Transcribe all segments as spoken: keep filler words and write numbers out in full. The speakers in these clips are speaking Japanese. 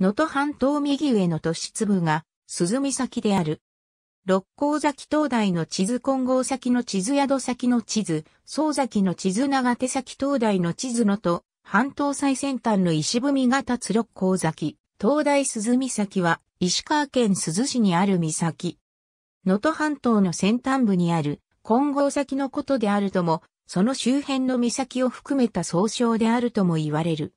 能登半島右上の都市粒が、鈴岬である。六甲崎灯台の地図、金剛崎の地図、宿崎の地図、宗崎の地図、長手崎灯台の地図、能登半島最先端の石踏が立つ六甲崎灯台鈴岬は、石川県珠洲市にある岬。能登半島の先端部にある金剛崎のことであるとも、その周辺の岬を含めた総称であるとも言われる。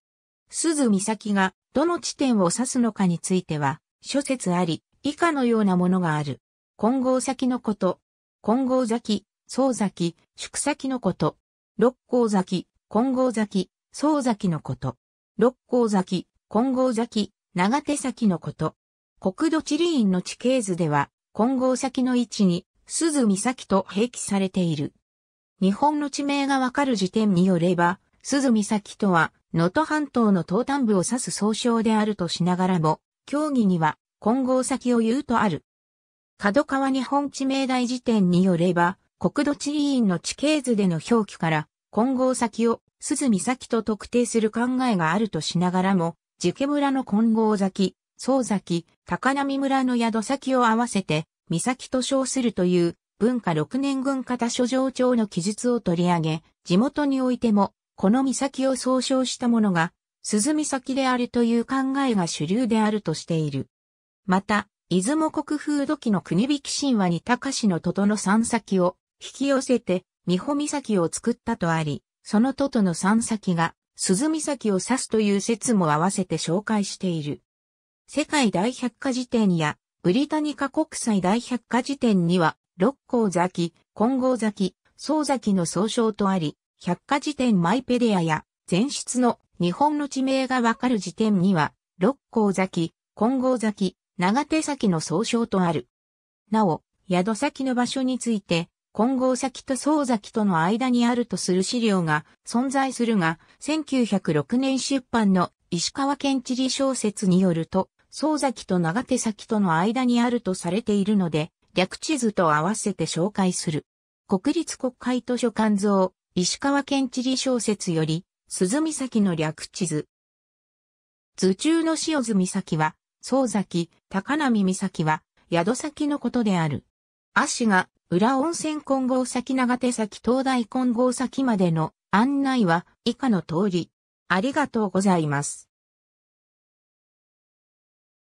鈴岬がどの地点を指すのかについては、諸説あり、以下のようなものがある。金剛崎のこと、金剛崎、宗崎、宿崎のこと、六甲崎、金剛崎、宗崎のこと、六甲崎、金剛崎、長手崎のこと。国土地理院の地形図では、金剛崎の位置に、鈴岬と併記されている。日本の地名がわかる時点によれば、鈴岬とは、能登半島の東端部を指す総称であるとしながらも、教義には、金剛崎を言うとある。角川日本地名大辞典によれば、国土地理院の地形図での表記から、金剛崎を鈴岬と特定する考えがあるとしながらも、寺家村の金剛崎、宗崎、高波村の宿崎を合わせて、岬と称するという、文化ろくねん軍方書状帳の記述を取り上げ、地元においても、この岬を総称したものが、鈴岬であるという考えが主流であるとしている。また、出雲国風土記の国引き神話に高氏の都との三崎を引き寄せて、三保岬を作ったとあり、その都との三崎が、鈴岬を指すという説も合わせて紹介している。世界大百科事典や、ブリタニカ国際大百科事典には、六甲崎、金剛崎、宗崎の総称とあり、百科事典マイペディアや、前出の日本の地名がわかる時点には、六甲崎、金剛崎、長手崎の総称とある。なお、宿崎の場所について、金剛崎と宗崎との間にあるとする資料が存在するが、せんきゅうひゃくろくねん出版の石川県地理小説によると、宗崎と長手崎との間にあるとされているので、略地図と合わせて紹介する。国立国会図書館蔵、石川県地理小説より、鈴岬の略地図。図中の塩津岬は、宗崎、高波岬は、宿崎のことである。葦が、裏温泉金剛崎長手崎灯台金剛崎までの案内は、以下の通り。ありがとうございます。